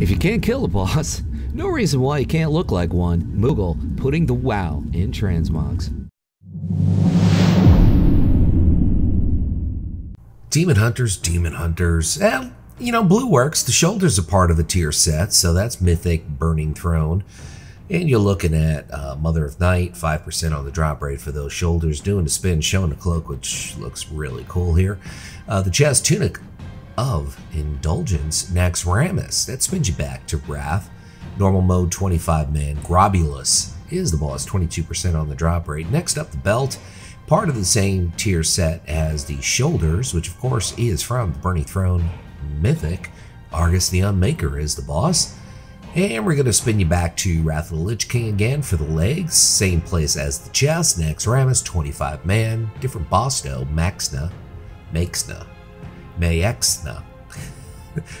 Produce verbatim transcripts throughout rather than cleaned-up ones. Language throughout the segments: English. If you can't kill a boss, no reason why you can't look like one. Moogle, putting the wow in transmogs. Demon Hunters, Demon Hunters. Eh, you know, blue works. The shoulder's a part of the tier set, so that's Mythic, Burning Throne. And you're looking at uh, Mother of Night, five percent on the drop rate for those shoulders, doing the spin, showing the cloak, which looks really cool here. Uh, the chest, Tunic of Indulgence, Naxxramas, that spins you back to Wrath. Normal mode, twenty-five man. Grobulus is the boss, twenty-two percent on the drop rate. Next up, the belt, part of the same tier set as the shoulders, which of course is from the Burning Throne Mythic. Argus the Unmaker is the boss. And we're going to spin you back to Wrath of the Lich King again for the legs. Same place as the chest. Naxxramas, twenty-five man. Different boss though. Maexxna. Maexxna. Maexxna.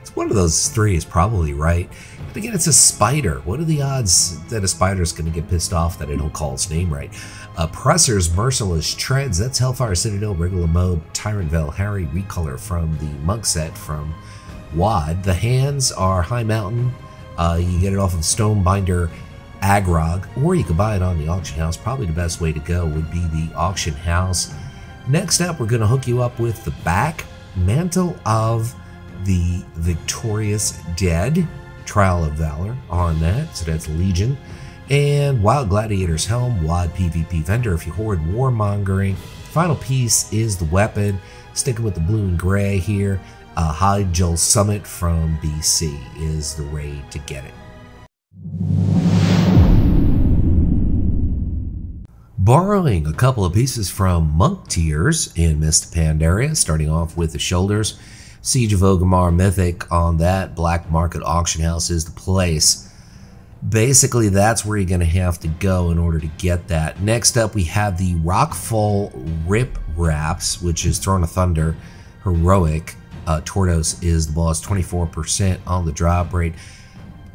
It's one of those three is probably right. But again, it's a spider. What are the odds that a spider is going to get pissed off that I don't call its name right? Oppressor's Merciless Treads. That's Hellfire Citadel, regular mode. Tyrant Vel Harry, recolor from the monk set from W O D. The hands are High Mountain. Uh, you can get it off of Stone Binder Agrog, or you can buy it on the auction house. Probably the best way to go would be the auction house. Next up, we're going to hook you up with the back mantle of the Victorious Dead, Trial of Valor on that, so that's Legion, and Wild Gladiator's Helm, W O D PvP vendor if you hoard warmongering. Final piece is the weapon, sticking with the blue and gray here. Uh, Hyjal Summit from B C is the raid to get it. Borrowing a couple of pieces from monk tiers in Mist Pandaria, starting off with the shoulders. Siege of Orgrimmar Mythic on that. Black Market Auction House is the place. Basically, that's where you're going to have to go in order to get that. Next up, we have the Rockfall Rip Wraps, which is Throne of Thunder Heroic. Uh, Tordos is the boss, twenty-four percent on the drop rate.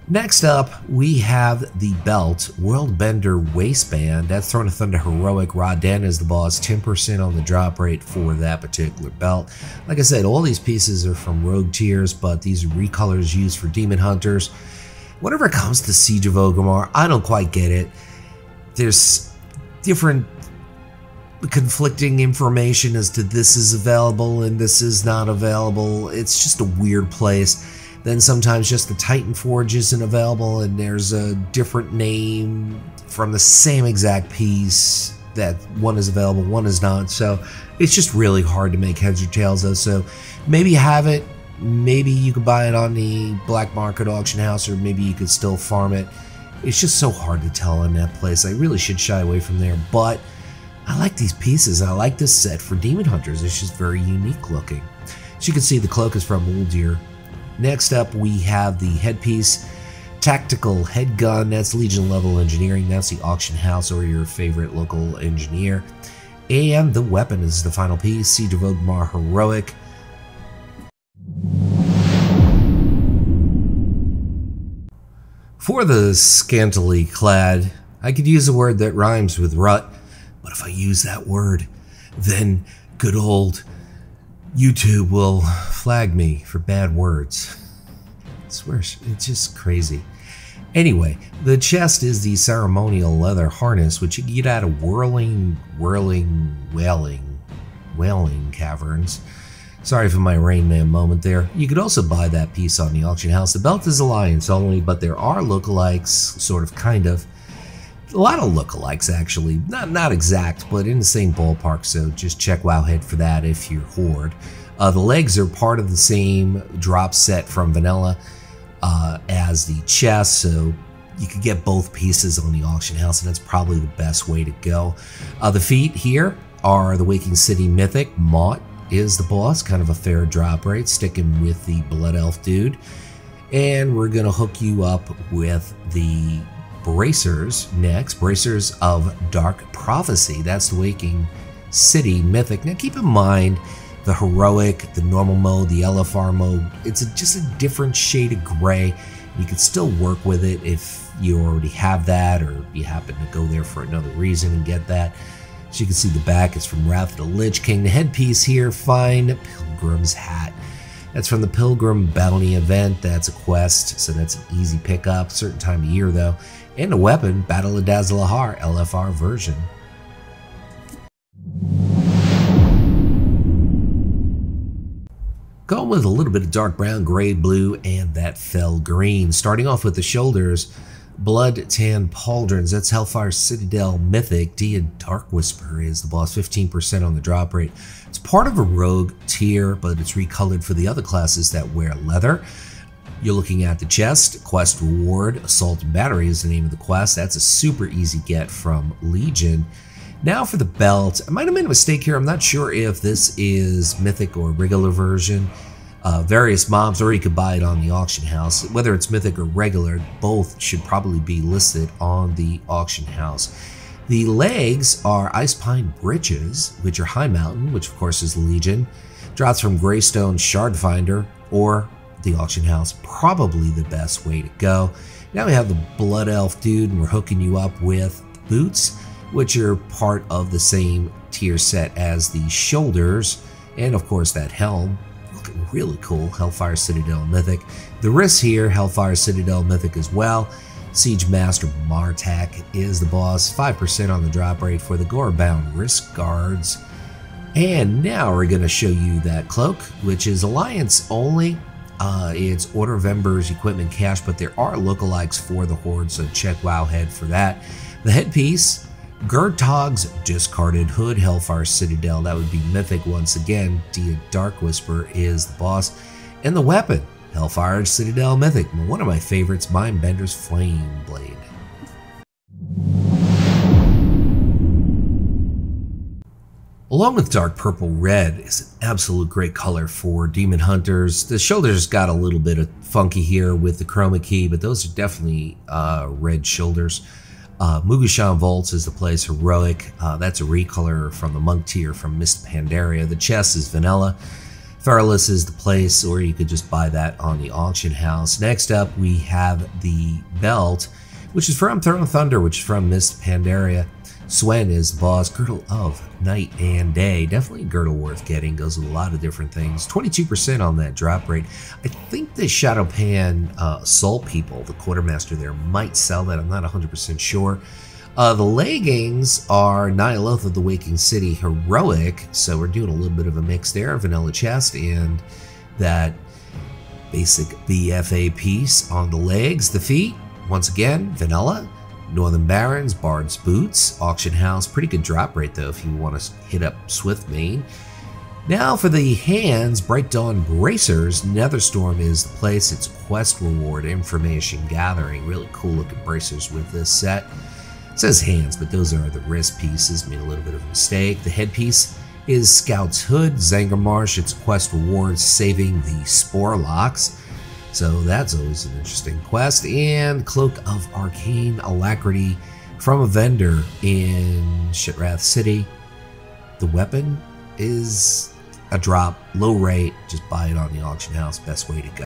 Next up, we have the belt, World Bender Waistband. That's Throne of Thunder Heroic. Rod'dan is the boss, ten percent on the drop rate for that particular belt. Like I said, all these pieces are from rogue tiers, but these are recolors used for Demon Hunters. Whenever it comes to Siege of Orgrimmar, I don't quite get it. There's different conflicting information as to this is available and this is not available. It's just a weird place. Then sometimes just the Titan Forge isn't available and there's a different name from the same exact piece that one is available, one is not. So it's just really hard to make heads or tails of. So maybe have it, maybe you could buy it on the Black Market Auction House, or maybe you could still farm it. It's just so hard to tell in that place. I really should shy away from there, but I like these pieces. I like this set for Demon Hunters. It's just very unique looking. As you can see, the cloak is from Uldir. Next up, we have the headpiece, Tactical Headgun. That's Legion level engineering. That's the auction house or your favorite local engineer. And the weapon is the final piece, Siege of Orgrimmar Heroic. For the scantily clad, I could use a word that rhymes with rut. But if I use that word, then good old YouTube will flag me for bad words. I swear, it's just crazy. Anyway, the chest is the ceremonial leather harness, which you can get out of whirling, whirling, wailing, wailing caverns. Sorry for my Rain Man moment there. You could also buy that piece on the auction house. The belt is alliance only, but there are lookalikes, sort of, kind of. A lot of lookalikes, actually. Not not exact, but in the same ballpark, so just check Wowhead for that if you're hoard. Uh, the legs are part of the same drop set from Vanilla uh, as the chest, so you could get both pieces on the auction house, and that's probably the best way to go. Uh, the feet here are the Waking City Mythic. Mott is the boss, kind of a fair drop rate, sticking with the Blood Elf dude. And we're going to hook you up with the Bracers next, Bracers of Dark Prophecy. That's the Waking City Mythic. Now keep in mind the Heroic, the Normal mode, the L F R mode, it's a, just a different shade of gray. You can still work with it if you already have that, or you happen to go there for another reason and get that. As you can see, the back is from Wrath of the Lich King. The headpiece here, fine Pilgrim's Hat. That's from the Pilgrim Bounty event. That's a quest, so that's an easy pickup. Certain time of year, though. And a weapon, Battle of Dazzalahar, L F R version. Going with a little bit of dark brown, gray, blue, and that fell green. Starting off with the shoulders, Blood Tan Pauldrons. That's Hellfire Citadel Mythic. Dia Dark Whisper is the boss, fifteen percent on the drop rate. It's part of a rogue tier, but it's recolored for the other classes that wear leather. You're looking at the chest, quest reward, Assault and Battery is the name of the quest. That's a super easy get from Legion. Now for the belt, I might have made a mistake here. I'm not sure if this is Mythic or regular version. Uh, various mobs, or you could buy it on the auction house. Whether it's Mythic or regular, both should probably be listed on the auction house. The legs are Ice Pine Breeches, which are High Mountain, which of course is Legion. Drops from Greystone Shardfinder or the auction house, probably the best way to go. Now we have the Blood Elf dude, and we're hooking you up with boots, which are part of the same tier set as the shoulders, and of course that helm, looking really cool, Hellfire Citadel Mythic. The wrists here, Hellfire Citadel Mythic as well. Siege Master Martak is the boss, five percent on the drop rate for the Gorebound wrist guards. And now we're going to show you that cloak, which is Alliance only. Uh, it's Order of Embers equipment cash, but there are lookalikes for the Horde, so check Wowhead for that. The headpiece, Gurtog's discarded hood, Hellfire Citadel, that would be Mythic once again. Dia Dark Whisper is the boss. And the weapon, Hellfire Citadel Mythic, one of my favorites, Mindbender's Flame Blade. Along with dark purple, red is an absolute great color for demon hunters. The shoulders got a little bit of funky here with the chroma key, but those are definitely uh, red shoulders. Uh, Mugushan Volts is the place, Heroic. Uh, that's a recolor from the monk tier from Mist Pandaria. The chest is Vanilla. Feralus is the place, or you could just buy that on the auction house. Next up, we have the belt, which is from Throne of Thunder, which is from Mist Pandaria. Swen is the boss, Girdle of Night and Day. Definitely a girdle worth getting, goes with a lot of different things. twenty-two percent on that drop rate. I think the Shadowpan uh, Assault People, the quartermaster there, might sell that. I'm not one hundred percent sure. Uh, the leggings are Nihiloth of the Waking City, Heroic. So we're doing a little bit of a mix there. Vanilla chest and that basic B F A piece on the legs. The feet, once again, Vanilla. Northern Barons, Bard's Boots, Auction House. Pretty good drop rate, though, if you want to hit up Swiftmane. Now for the hands, Bright Dawn Bracers. Netherstorm is the place. It's quest reward, information gathering. Really cool-looking bracers with this set. It says hands, but those are the wrist pieces. Made a little bit of a mistake. The headpiece is Scout's Hood, Zangarmarsh. It's quest reward, saving the Sporelocks. So that's always an interesting quest. And Cloak of Arcane Alacrity from a vendor in Shitrath City. The weapon is a drop, low rate. Just buy it on the auction house. Best way to go.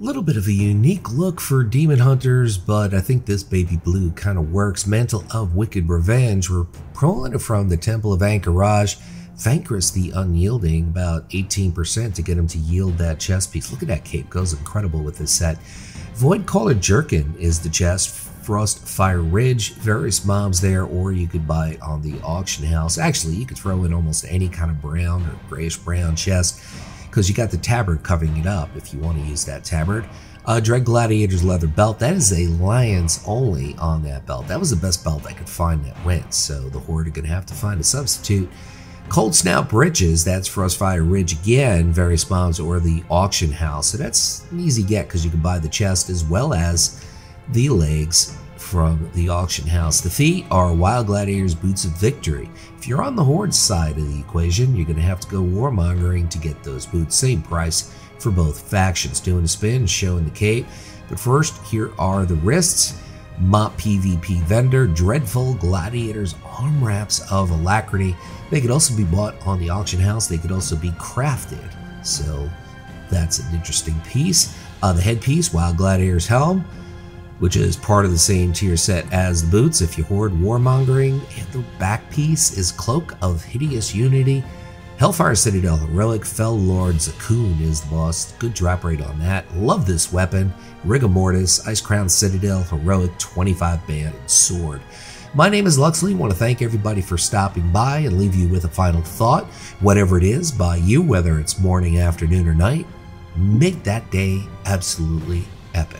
A little bit of a unique look for demon hunters, but I think this baby blue kind of works. Mantle of Wicked Revenge. We're pulling it from the Temple of Anchorage. Vanquist the Unyielding, about eighteen percent to get him to yield that chest piece. Look at that cape, goes incredible with this set. Voidcaller Jerkin is the chest, Frost Fire Ridge, various mobs there, or you could buy it on the auction house. Actually, you could throw in almost any kind of brown or grayish brown chest because you got the tabard covering it up if you want to use that tabard. Uh, Dread Gladiator's leather belt, that is a Alliance only on that belt. That was the best belt I could find that went, so the Horde are going to have to find a substitute. Cold Snout Breeches, that's Frostfire Ridge again, various mobs or the auction house. So that's an easy get because you can buy the chest as well as the legs from the auction house. The feet are Wild Gladiator's Boots of Victory. If you're on the Horde side of the equation, you're going to have to go warmongering to get those boots. Same price for both factions. Doing a spin, showing the cape. But first, here are the wrists. Mott PvP vendor, Dreadful Gladiator's Arm Wraps of Alacrity. They could also be bought on the auction house. They could also be crafted. So that's an interesting piece. Uh, the headpiece, Wild Gladiator's Helm. which is part of the same tier set as the boots if you hoard warmongering, and the back piece is Cloak of Hideous Unity. Hellfire Citadel, the Relic, Fell Lord Zakoon is the boss. Good drop rate on that. Love this weapon. Rigor Mortis, Ice Crown Citadel, Heroic, twenty-five band, and Sword. My name is Luxley. I want to thank everybody for stopping by and leave you with a final thought. Whatever it is by you, whether it's morning, afternoon, or night, make that day absolutely epic.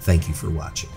Thank you for watching.